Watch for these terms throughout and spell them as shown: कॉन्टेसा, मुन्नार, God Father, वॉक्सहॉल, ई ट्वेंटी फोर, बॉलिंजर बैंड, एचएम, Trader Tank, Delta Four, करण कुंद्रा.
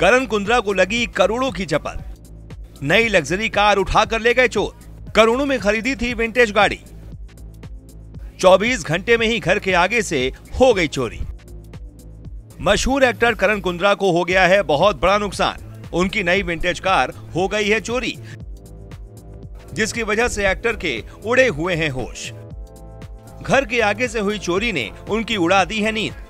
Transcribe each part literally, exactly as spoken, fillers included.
करण कुंद्रा को लगी करोड़ों की चपत। नई लग्जरी कार उठाकर ले गए चोर। करोड़ों में खरीदी थी विंटेज गाड़ी। चौबीस घंटे में ही घर के आगे से हो गई चोरी। मशहूर एक्टर करण कुंद्रा को हो गया है बहुत बड़ा नुकसान। उनकी नई विंटेज कार हो गई है चोरी, जिसकी वजह से एक्टर के उड़े हुए हैं होश। घर के आगे से हुई चोरी ने उनकी उड़ा दी है नींद।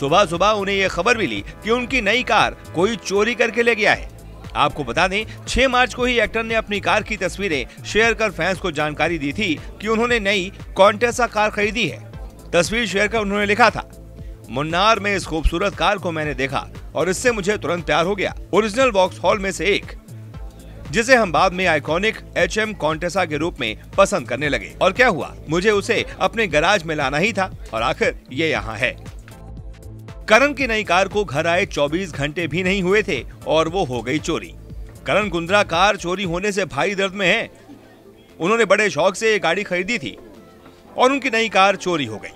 सुबह सुबह उन्हें यह खबर मिली कि उनकी नई कार कोई चोरी करके ले गया है। आपको बता दें, छह मार्च को ही एक्टर ने अपनी कार की तस्वीरें शेयर कर फैंस को जानकारी दी थी कि उन्होंने नई कॉन्टेसा कार खरीदी है। तस्वीर शेयर कर उन्होंने लिखा था, मुन्नार में इस खूबसूरत कार को मैंने देखा और इससे मुझे तुरंत प्यार हो गया। ओरिजिनल वॉक्सहॉल में से एक, जिसे हम बाद में आइकॉनिक एचएम कॉन्टेसा के रूप में पसंद करने लगे। और क्या हुआ, मुझे उसे अपने गैराज में लाना ही था और आखिर ये यहाँ है। करण की नई कार को घर आए चौबीस घंटे भी नहीं हुए थे और वो हो गई चोरी। करण कुंद्रा कार चोरी होने से भारी दर्द में हैं। उन्होंने बड़े शौक से ये गाड़ी खरीदी थी और उनकी नई कार चोरी हो गई।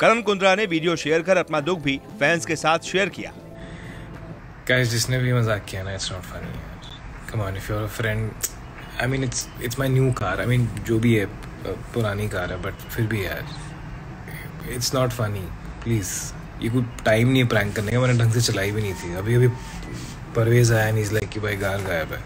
करण कुंद्रा ने वीडियो शेयर कर अपना दुख भी फैंस के साथ शेयर किया। गाइस, जिसने भी मजाक किया ना, it's not funny. Come on, if you are a friend, I mean it's it's my new car. I mean जो भी है, पुरानी कार है, बट फिर भी यार, इट्स नॉट फनी। प्लीज, ये कोई टाइम नहीं है प्रैंक करने का। मैंने ढंग से चलाई भी नहीं थी। अभी अभी परवेज आया, नीज लाइक कि भाई कार गायब है।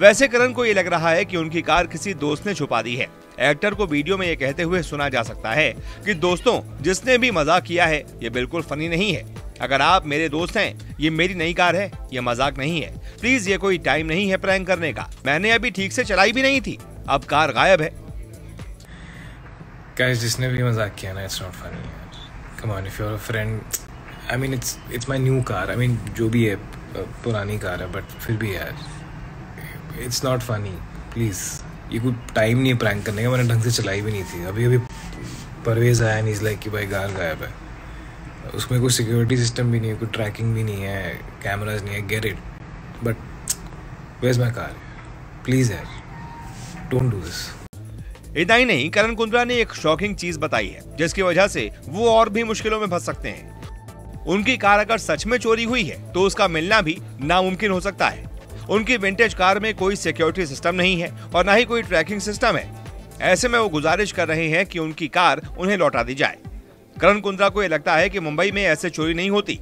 वैसे करण को ये लग रहा है कि उनकी कार किसी दोस्त ने छुपा दी है। एक्टर को वीडियो में ये कहते हुए सुना जा सकता है कि दोस्तों, जिसने भी मजाक किया है, ये बिल्कुल फनी नहीं है। अगर आप मेरे दोस्त हैं, ये मेरी नई कार है, ये मजाक नहीं है। प्लीज, ये कोई टाइम नहीं है प्रैंक करने का। मैंने अभी ठीक से चलाई भी नहीं थी, अब कार गायब है। गाइस, जिसने भी मजाक किया ना, it's not funny. Come on, if you are a friend, I mean it's it's my new car. I mean जो भी है, पुरानी कार है, बट फिर भी यार, इट्स नॉट फनी। प्लीज, ये कोई टाइम नहीं है प्रैंक करने का। मैंने ढंग से चलाई भी नहीं थी। अभी अभी परवेज आया, नीज लाइक कि भाई कार गायब है। उसमें कोई सिक्योरिटी सिस्टम भी नहीं है, कोई ट्रैकिंग भी नहीं है, कैमराज नहीं है। Get it, but where is my car? Please यार, डोंट डू दिस। इतना ही नहीं, करण कुंद्रा ने एक शॉकिंग चीज बताई है, जिसकी वजह से वो और भी मुश्किलों में फंस सकते हैं। उनकी कार अगर सच में चोरी हुई है तो उसका मिलना भी नामुमकिन हो सकता है। उनकी विंटेज कार में कोई सिक्योरिटी सिस्टम नहीं है और ना ही कोई ट्रैकिंग सिस्टम है। ऐसे में वो गुजारिश कर रहे हैं कि उनकी कार उन्हें लौटा दी जाए। करण कुंद्रा को यह लगता है कि मुंबई में ऐसे चोरी नहीं होती।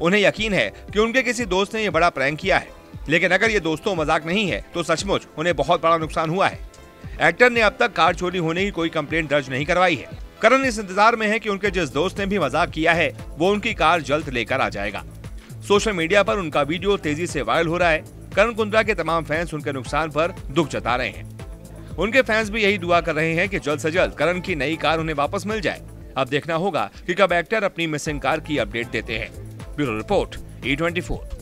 उन्हें यकीन है कि उनके किसी दोस्त ने यह बड़ा प्रैंक किया है, लेकिन अगर ये दोस्तों मजाक नहीं है तो सचमुच उन्हें बहुत बड़ा नुकसान हुआ है। एक्टर ने अब तक कार चोरी होने की कोई कंप्लेंट दर्ज नहीं करवाई है। करण इस इंतजार में है कि उनके जिस दोस्त ने भी मजाक किया है, वो उनकी कार जल्द लेकर आ जाएगा। सोशल मीडिया पर उनका वीडियो तेजी से वायरल हो रहा है। करण कुंद्रा के तमाम फैंस उनके नुकसान पर दुख जता रहे हैं। उनके फैंस भी यही दुआ कर रहे हैं कि जल्द से जल्द करण की नई कार उन्हें वापस मिल जाए। अब देखना होगा कि कब एक्टर अपनी मिसिंग कार की अपडेट देते हैं। Bureau report, ई ट्वेंटी फोर।